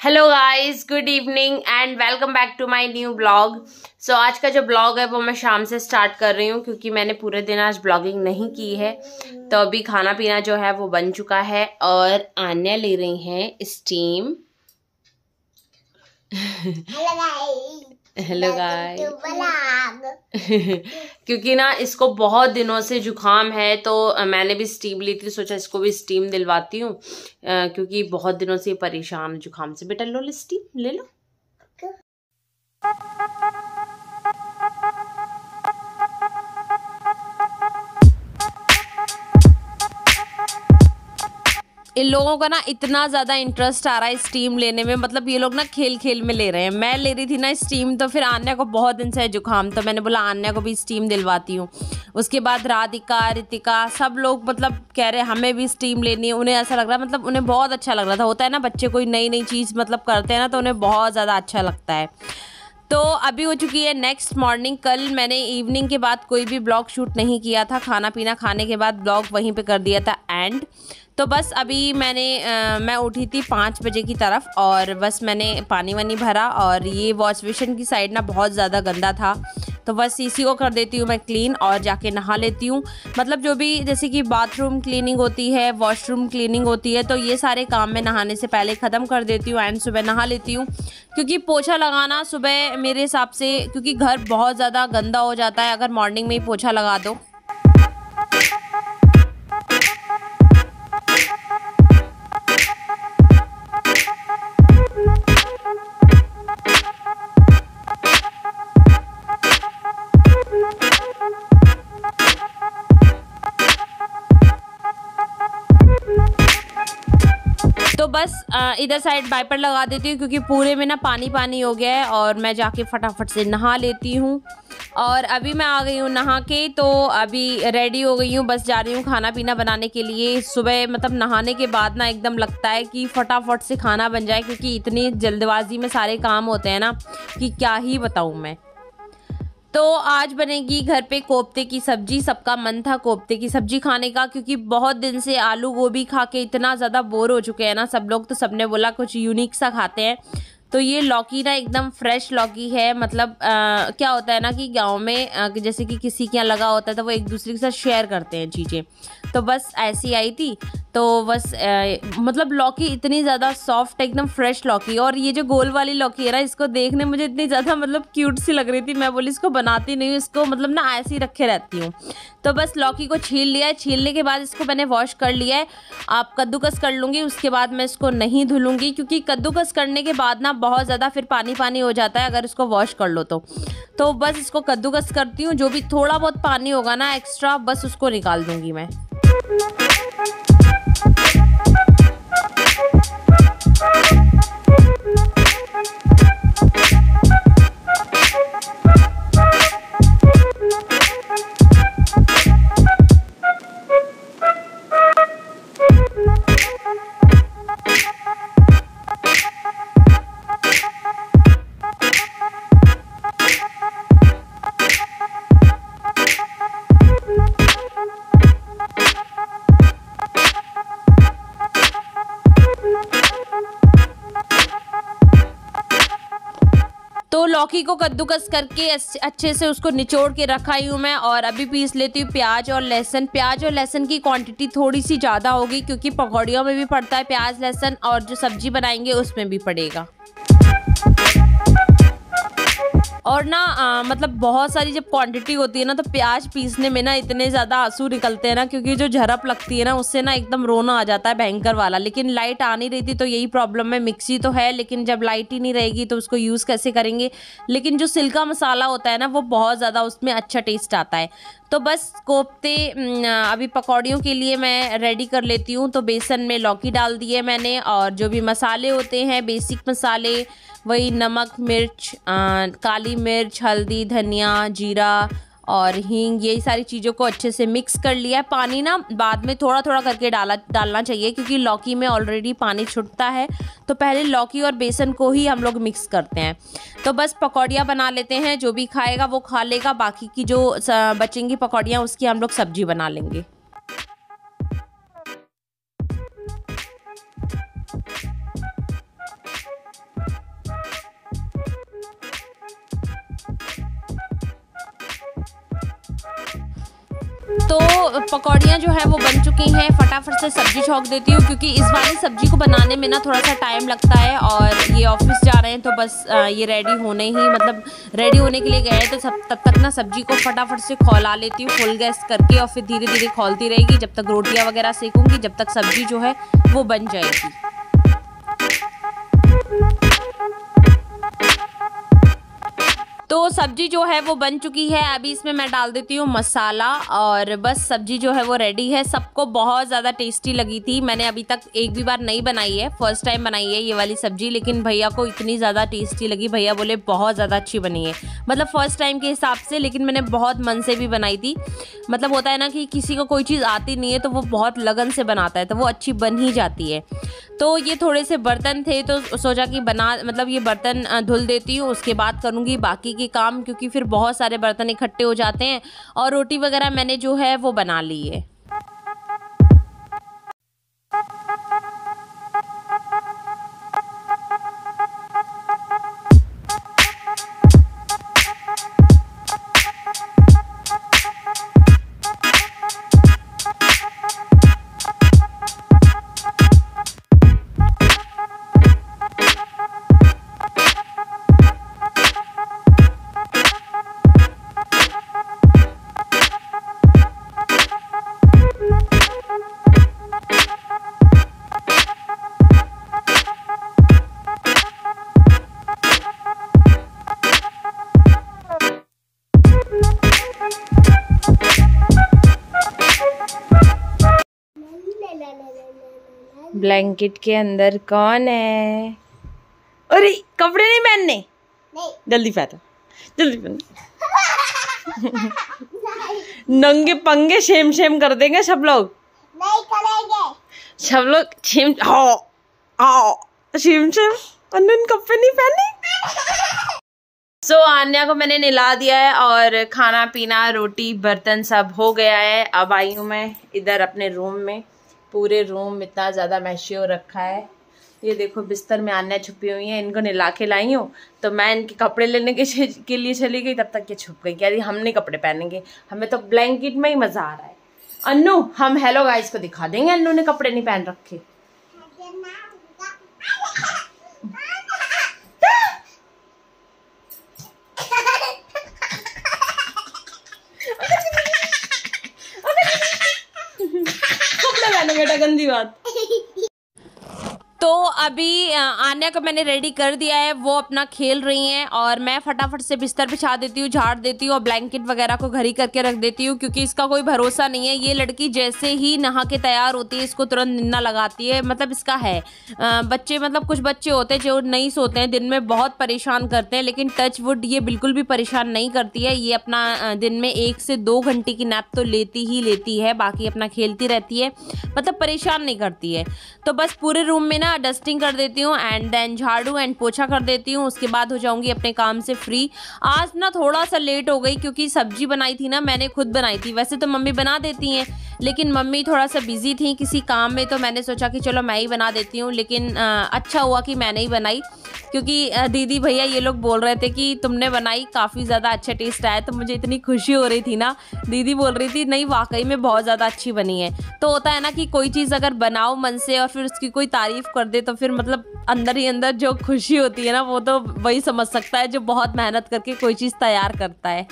Hello guys, good evening and welcome back to my new vlog. सो आज का जो blog है वो मैं शाम से स्टार्ट कर रही हूँ क्योंकि मैंने पूरे दिन आज ब्लॉगिंग नहीं की है। तो अभी खाना पीना जो है वो बन चुका है और आन्या ले रही हैं स्टीम। हेलो गाइस, क्योंकि ना इसको बहुत दिनों से जुकाम है तो मैंने भी स्टीम ली थी, सोचा इसको भी स्टीम दिलवाती हूँ क्योंकि बहुत दिनों से परेशान जुकाम से। बेटा लो स्टीम ले लो। इन लोगों का ना इतना ज़्यादा इंटरेस्ट आ रहा है स्टीम लेने में, मतलब ये लोग ना खेल खेल में ले रहे हैं। मैं ले रही थी ना स्टीम तो फिर आन्या को बहुत दिन से जुकाम, तो मैंने बोला आन्या को भी स्टीम दिलवाती हूँ। उसके बाद राधिका, रितिका सब लोग मतलब कह रहे हमें भी स्टीम लेनी है। उन्हें ऐसा लग रहा, मतलब उन्हें बहुत अच्छा लग रहा था। होता है ना बच्चे कोई नई नई चीज़ मतलब करते हैं ना तो उन्हें बहुत ज़्यादा अच्छा लगता है। तो अभी हो चुकी है नेक्स्ट मॉर्निंग। कल मैंने इवनिंग के बाद कोई भी ब्लॉग शूट नहीं किया था, खाना पीना खाने के बाद ब्लॉग वहीं पे कर दिया था एंड। तो बस अभी मैं उठी थी 5 बजे की तरफ और बस मैंने पानी वानी भरा और ये वॉश बेसिन की साइड ना बहुत ज़्यादा गंदा था तो बस इसी को कर देती हूँ मैं क्लीन और जाके नहा लेती हूँ। मतलब जो भी जैसे कि बाथरूम क्लीनिंग होती है, वॉशरूम क्लीनिंग होती है, तो ये सारे काम मैं नहाने से पहले ख़त्म कर देती हूँ एंड सुबह नहा लेती हूँ। क्योंकि पोछा लगाना सुबह मेरे हिसाब से, क्योंकि घर बहुत ज़्यादा गंदा हो जाता है अगर मॉर्निंग में ही पोछा लगा दो। तो बस इधर साइड वाइपर लगा देती हूँ क्योंकि पूरे में ना पानी पानी हो गया है और मैं जाके फटाफट से नहा लेती हूँ। और अभी मैं आ गई हूँ नहा के, तो अभी रेडी हो गई हूँ, बस जा रही हूँ खाना पीना बनाने के लिए। सुबह मतलब नहाने के बाद ना एकदम लगता है कि फटाफट से खाना बन जाए क्योंकि इतनी जल्दबाजी में सारे काम होते हैं ना कि क्या ही बताऊँ मैं। तो आज बनेगी घर पे कोफ्ते की सब्ज़ी। सबका मन था कोफ्ते की सब्ज़ी खाने का क्योंकि बहुत दिन से आलू गोभी खा के इतना ज़्यादा बोर हो चुके हैं ना सब लोग, तो सबने बोला कुछ यूनिक सा खाते हैं। तो ये लौकी ना एकदम फ्रेश लौकी है, मतलब क्या होता है ना कि गांव में जैसे कि किसी के यहाँ लगा होता है तो वो एक दूसरे के साथ शेयर करते हैं चीज़ें, तो बस ऐसी आई थी। तो बस मतलब लौकी इतनी ज़्यादा सॉफ्ट है, एकदम फ्रेश लौकी। और ये जो गोल वाली लौकी है ना, इसको देखने मुझे इतनी ज़्यादा मतलब क्यूट सी लग रही थी। मैं बोली इसको बनाती नहीं हूँ, इसको मतलब ना ऐसे ही रखे रहती हूँ। तो बस लौकी को छील लिया है, छीलने के बाद इसको मैंने वॉश कर लिया है। आप कद्दूकस कर लूँगी, उसके बाद मैं इसको नहीं धुलूँगी क्योंकि कद्दूकस करने के बाद ना बहुत ज़्यादा फिर पानी पानी हो जाता है अगर इसको वॉश कर लो तो। तो बस इसको कद्दूकस करती हूँ, जो भी थोड़ा बहुत पानी होगा ना एक्स्ट्रा बस उसको निकाल दूँगी मैं। तो लौकी को कद्दूकस करके अच्छे से उसको निचोड़ के रखा ही हूँ मैं। और अभी पीस लेती हूँ प्याज और लहसुन। प्याज और लहसुन की क्वांटिटी थोड़ी सी ज़्यादा होगी क्योंकि पकौड़ियों में भी पड़ता है प्याज लहसुन और जो सब्जी बनाएंगे उसमें भी पड़ेगा। और ना मतलब बहुत सारी जब क्वांटिटी होती है ना तो प्याज पीसने में ना इतने ज़्यादा आंसू निकलते हैं ना क्योंकि जो झरप लगती है ना उससे ना एकदम रोना आ जाता है भयंकर वाला। लेकिन लाइट आ नहीं रही थी तो यही प्रॉब्लम है। मिक्सी तो है लेकिन जब लाइट ही नहीं रहेगी तो उसको यूज़ कैसे करेंगे। लेकिन जो सिल्का मसाला होता है ना वो बहुत ज़्यादा उसमें अच्छा टेस्ट आता है। तो बस कोफ्ते अभी पकौड़ियों के लिए मैं रेडी कर लेती हूँ। तो बेसन में लौकी डाल दी है मैंने और जो भी मसाले होते हैं बेसिक मसाले वही नमक, मिर्च, काली मिर्च, हल्दी, धनिया, जीरा और हींग, यही सारी चीज़ों को अच्छे से मिक्स कर लिया है। पानी ना बाद में थोड़ा थोड़ा करके डालना चाहिए क्योंकि लौकी में ऑलरेडी पानी छूटता है तो पहले लौकी और बेसन को ही हम लोग मिक्स करते हैं। तो बस पकौड़ियाँ बना लेते हैं, जो भी खाएगा वो खा लेगा, बाकी की जो बचेंगी पकौड़ियाँ उसकी हम लोग सब्जी बना लेंगे। तो पकौड़ियाँ जो है वो बन चुकी हैं। फटाफट से सब्जी छोंक देती हूँ क्योंकि इस वाली सब्जी को बनाने में ना थोड़ा सा टाइम लगता है और ये ऑफिस जा रहे हैं तो बस ये रेडी होने के लिए गए तो तब तक ना सब्जी को फटाफट से खौला लेती हूँ फुल गैस करके और फिर धीरे धीरे खौलती रहेगी जब तक रोटियाँ वगैरह सेकूँगी, जब तक सब्जी जो है वो बन जाएगी। तो सब्जी जो है वो बन चुकी है। अभी इसमें मैं डाल देती हूँ मसाला और बस सब्जी जो है वो रेडी है। सबको बहुत ज़्यादा टेस्टी लगी थी। मैंने अभी तक एक भी बार नहीं बनाई है, फर्स्ट टाइम बनाई है ये वाली सब्जी, लेकिन भैया को इतनी ज़्यादा टेस्टी लगी। भैया बोले बहुत ज़्यादा अच्छी बनी है, मतलब फर्स्ट टाइम के हिसाब से, लेकिन मैंने बहुत मन से भी बनाई थी। मतलब होता है ना कि किसी को कोई चीज़ आती नहीं है तो वो बहुत लगन से बनाता है तो वो अच्छी बन ही जाती है। तो ये थोड़े से बर्तन थे तो सोचा कि ये बर्तन धुल देती हूँ, उसके बाद करूँगी बाकी के काम क्योंकि फिर बहुत सारे बर्तन इकट्ठे हो जाते हैं। और रोटी वगैरह मैंने जो है वो बना ली है। ब्लैंकेट के अंदर कौन है? अरे कपड़े नहीं पहनने, जल्दी पहनो, जल्दी पहनो। नंगे पंगे शेम कर देंगे सब लोग, नहीं करेंगे सब लोग शेम। शेम अनन कपड़े नहीं पहने। सो आन्या को मैंने नहला दिया है और खाना पीना रोटी बर्तन सब हो गया है। अब आई हूँ मैं इधर अपने रूम में। पूरे रूम इतना ज़्यादा मैशी हो रखा है, ये देखो बिस्तर में आन्या छुपी हुई है। इनको नहला के लाई हूँ तो मैं इनके कपड़े लेने के लिए चली गई, तब तक ये छुप गई। अरे हम नहीं कपड़े पहनेंगे, हमें तो ब्लैंकेट में ही मज़ा आ रहा है। अन्नू हम हेलो गाइस को दिखा देंगे अन्नू ने कपड़े नहीं पहन रखे। गंदी बात। तो अभी आन्या को मैंने रेडी कर दिया है, वो अपना खेल रही हैं और मैं फटाफट से बिस्तर बिछा देती हूँ, झाड़ देती हूँ और ब्लैंकेट वगैरह को घरी करके रख देती हूँ क्योंकि इसका कोई भरोसा नहीं है। ये लड़की जैसे ही नहा के तैयार होती है इसको तुरंत निन्ना लगाती है। मतलब इसका है बच्चे, मतलब कुछ बच्चे होते हैं जो नहीं सोते हैं, दिन में बहुत परेशान करते हैं, लेकिन टच वुड ये बिल्कुल भी परेशान नहीं करती है। ये अपना दिन में 1 से 2 घंटे की नैप तो लेती ही लेती है, बाकी अपना खेलती रहती है, मतलब परेशान नहीं करती है। तो बस पूरे रूम में डस्टिंग कर देती हूँ एंड देन झाड़ू एंड पोछा कर देती हूँ, उसके बाद हो जाऊंगी अपने काम से फ्री। आज ना थोड़ा सा लेट हो गई क्योंकि सब्जी बनाई थी ना मैंने, खुद बनाई थी। वैसे तो मम्मी बना देती हैं लेकिन मम्मी थोड़ा सा बिजी थी किसी काम में तो मैंने सोचा कि चलो मैं ही बना देती हूँ, लेकिन अच्छा हुआ कि मैंने ही बनाई क्योंकि दीदी भैया ये लोग बोल रहे थे कि तुमने बनाई, काफ़ी ज़्यादा अच्छा टेस्ट आया। तो मुझे इतनी खुशी हो रही थी ना, दीदी बोल रही थी नहीं वाकई में बहुत ज़्यादा अच्छी बनी है। तो होता है ना कि कोई चीज़ अगर बनाओ मन से और फिर उसकी कोई तारीफ़ कर दे तो फिर मतलब अंदर ही अंदर जो खुशी होती है ना वो तो वही समझ सकता है जो बहुत मेहनत करके कोई चीज़ तैयार करता है।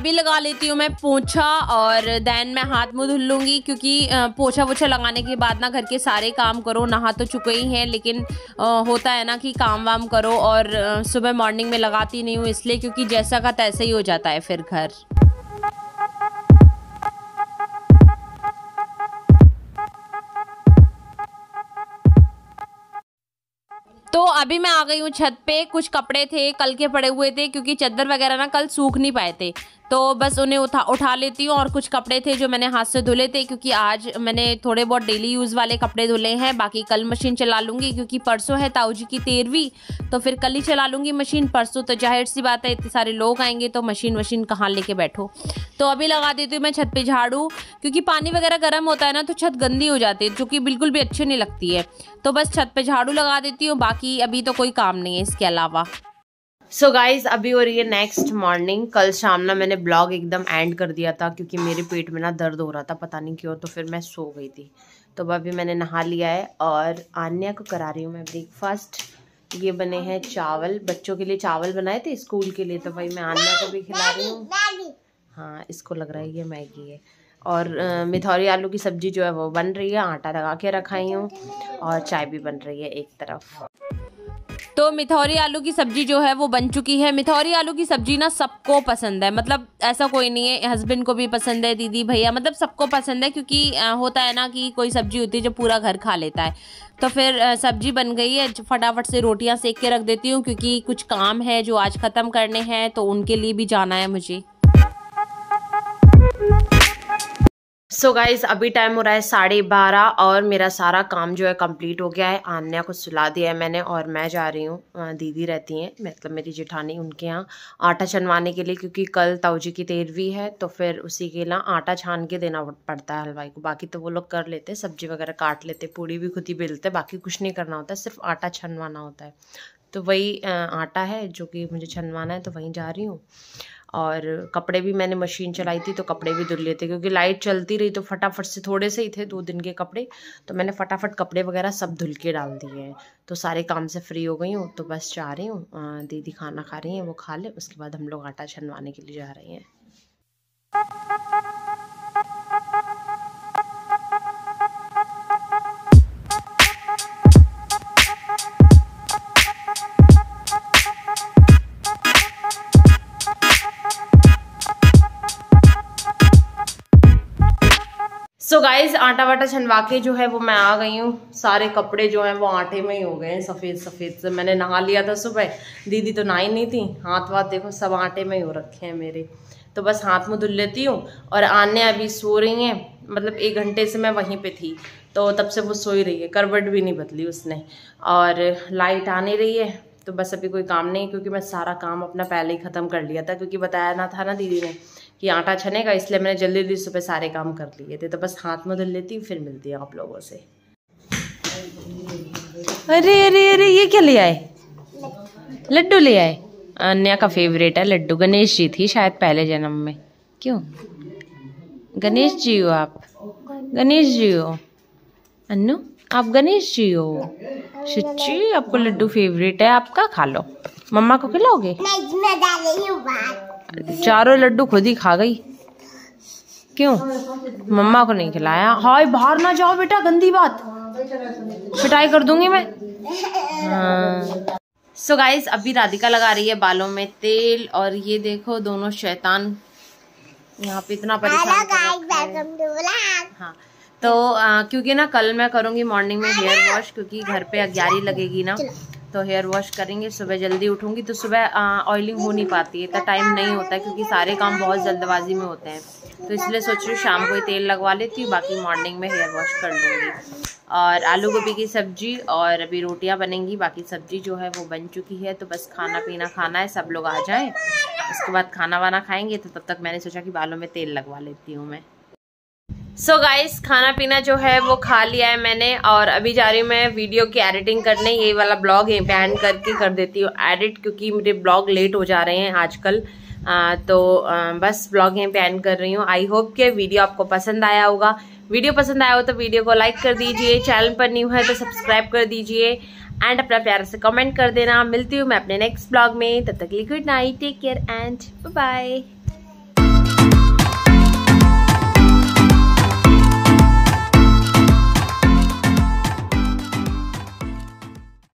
अभी लगा लेती हूँ मैं पोछा और देन मैं हाथ मुँह धुल लूँगी क्योंकि पोछा वोछा लगाने के बाद ना घर के सारे काम करो। नहा तो चुके ही हैं लेकिन होता है ना कि काम वाम करो और सुबह मॉर्निंग में लगाती नहीं हूँ इसलिए क्योंकि जैसा का तैसा ही हो जाता है फिर घर। तो अभी मैं आ गई हूँ छत पे। कुछ कपड़े थे कल के पड़े हुए थे क्योंकि चादर वगैरह ना कल सूख नहीं पाए थे तो बस उन्हें उठा लेती हूँ। और कुछ कपड़े थे जो मैंने हाथ से धुले थे, क्योंकि आज मैंने थोड़े बहुत डेली यूज़ वाले कपड़े धुले हैं, बाकी कल मशीन चला लूँगी क्योंकि परसों है ताऊ जी की 13वीं, तो फिर कल ही चला लूँगी मशीन। परसों तो जाहिर सी बात है इतने सारे लोग आएंगे तो मशीन वशीन कहाँ लेके बैठो। तो अभी लगा देती हूँ मैं छत पे झाड़ू, क्योंकि पानी वगैरह गर्म होता है ना तो छत गंदी हो जाती है, जो कि बिल्कुल भी अच्छी नहीं लगती है। तो बस छत पे झाड़ू लगा देती हूँ, बाकी अभी तो कोई काम नहीं है इसके अलावा। सो गाइज़, अभी हो रही है नेक्स्ट मॉर्निंग। कल शाम ना मैंने ब्लॉग एकदम एंड कर दिया था क्योंकि मेरे पेट में ना दर्द हो रहा था पता नहीं क्यों, तो फिर मैं सो गई थी। तो अभी मैंने नहा लिया है और आन्या को करा रही हूँ मैं ब्रेकफास्ट। ये बने हैं चावल, बच्चों के लिए चावल बनाए थे स्कूल के लिए, तो भाई मैं आन्या को भी खिला रही हूँ। हाँ, इसको लग रहा है ये मैगी है। और मिथौरी आलू की सब्जी जो है वो बन रही है, आटा लगा के रखाई हूँ, और चाय भी बन रही है एक तरफ। तो मिथौरी आलू की सब्जी जो है वो बन चुकी है। मिथौरी आलू की सब्जी ना सबको पसंद है, मतलब ऐसा कोई नहीं है, हस्बैंड को भी पसंद है, दीदी भैया, मतलब सबको पसंद है। क्योंकि होता है ना कि कोई सब्जी होती है जो पूरा घर खा लेता है। तो फिर सब्जी बन गई है, फटाफट से रोटियां सेक के रख देती हूँ क्योंकि कुछ काम है जो आज ख़त्म करने हैं, तो उनके लिए भी जाना है मुझे। सो गाइज़, अभी टाइम हो रहा है 12:30 और मेरा सारा काम जो है कंप्लीट हो गया है। आन्या को सुला दिया है मैंने और मैं जा रही हूँ, दीदी रहती हैं मतलब मेरी जेठानी, उनके यहाँ आटा छनवाने के लिए, क्योंकि कल ताऊ जी की 13वीं है तो फिर उसी के लिए आटा छान के देना पड़ता है हलवाई को। बाकी तो वो लोग कर लेते हैं, सब्जी वगैरह काट लेते, पूड़ी भी खुद ही बेलते, बाकी कुछ नहीं करना होता, सिर्फ आटा छनवाना होता है। तो वही आटा है जो कि मुझे छनवाना है, तो वहीं जा रही हूँ। और कपड़े भी मैंने मशीन चलाई थी तो कपड़े भी धुल लिए थे, क्योंकि लाइट चलती रही तो फटाफट से, थोड़े से ही थे 2 दिन के कपड़े, तो मैंने फटाफट कपड़े वगैरह सब धुल के डाल दिए हैं। तो सारे काम से फ्री हो गई हूँ, तो बस जा रही हूँ। दीदी खाना खा रही हैं, वो खा ले, उसके बाद हम लोग आटा छनवाने के लिए जा रहे हैं। सो गाइज, आटा वाटा छनवा के जो है वो मैं आ गई हूँ। सारे कपड़े जो हैं वो आटे में ही हो गए हैं, सफ़ेद सफ़ेद से। मैंने नहा लिया था सुबह, दीदी तो नहाई नहीं थी, हाथ वाथ देखो सब आटे में ही हो रखे हैं मेरे। तो बस हाथ मुँह धुल लेती हूँ। और आने अभी सो रही हैं, मतलब 1 घंटे से मैं वहीं पे थी तो तब से वो सोई रही है, करवट भी नहीं बदली उसने। और लाइट आने रही है तो बस अभी कोई काम नहीं, क्योंकि मैं सारा काम अपना पहले ही ख़त्म कर लिया था, क्योंकि बताया ना था ना दीदी ने कि आटा छनेगा, इसलिए मैंने जल्दी जल्दी सुबह सारे काम कर लिए थे। तो बस हाथ में धुल लेती हूँ, फिर मिलती है आप लोगों से। अरे अरे अरे, ये क्या ले आए? लड्डू ले आए। अन्या का फेवरेट है लड्डू, गणेश जी थी शायद पहले जन्म में। क्यों गणेश जी हो आप? गणेश जी हो अन्नू, आप गणेश जी हो? सच्ची आपको लड्डू फेवरेट है आपका? खा लो, मम्मा को खिलाओगे? चारों लड्डू खुद ही खा गई, क्यों मम्मा को नहीं खिलाया? हाय, बाहर ना जाओ बेटा, गंदी बात, पिटाई कर दूंगी मैं। हाँ। सो गाइज, अभी राधिका लगा रही है बालों में तेल, और ये देखो दोनों शैतान यहाँ पे इतना परेशान कर रहे हैं। हाँ, तो क्योंकि ना कल मैं करूँगी मॉर्निंग में हेयर वॉश, क्योंकि घर पे अग्यारी लगेगी ना, तो हेयर वॉश करेंगे। सुबह जल्दी उठूँगी तो सुबह ऑयलिंग हो नहीं पाती है, इतना टाइम नहीं होता है, क्योंकि सारे काम बहुत जल्दबाजी में होते हैं, तो इसलिए सोच रही हूँ शाम को ही तेल लगवा लेती हूँ, बाकी मॉर्निंग में हेयर वॉश कर लूँगी। और आलू गोभी की सब्जी और अभी रोटियाँ बनेंगी, बाकी सब्जी जो है वो बन चुकी है। तो बस खाना पीना खाना है, सब लोग आ जाएँ, उसके बाद खाना वाना खाएँगे। तो तब तक मैंने सोचा कि बालों में तेल लगवा लेती हूँ मैं। सो गाइस, खाना पीना जो है वो खा लिया है मैंने, और अभी जा रही हूँ मैं वीडियो की एडिटिंग करने। ये वाला ब्लॉग यहीं पे एंड करके कर देती हूँ एडिट, क्योंकि मेरे ब्लॉग लेट हो जा रहे हैं आजकल। तो बस ब्लॉग यहीं पे एंड कर रही हूँ। आई होप कि वीडियो आपको पसंद आया होगा। वीडियो पसंद आया हो तो वीडियो को लाइक कर दीजिए, चैनल पर न्यू है तो सब्सक्राइब कर दीजिए, एंड अपना प्यार से कमेंट कर देना। मिलती हूँ मैं अपने नेक्स्ट ब्लॉग में, तब तक के लिए good night, take care and bye.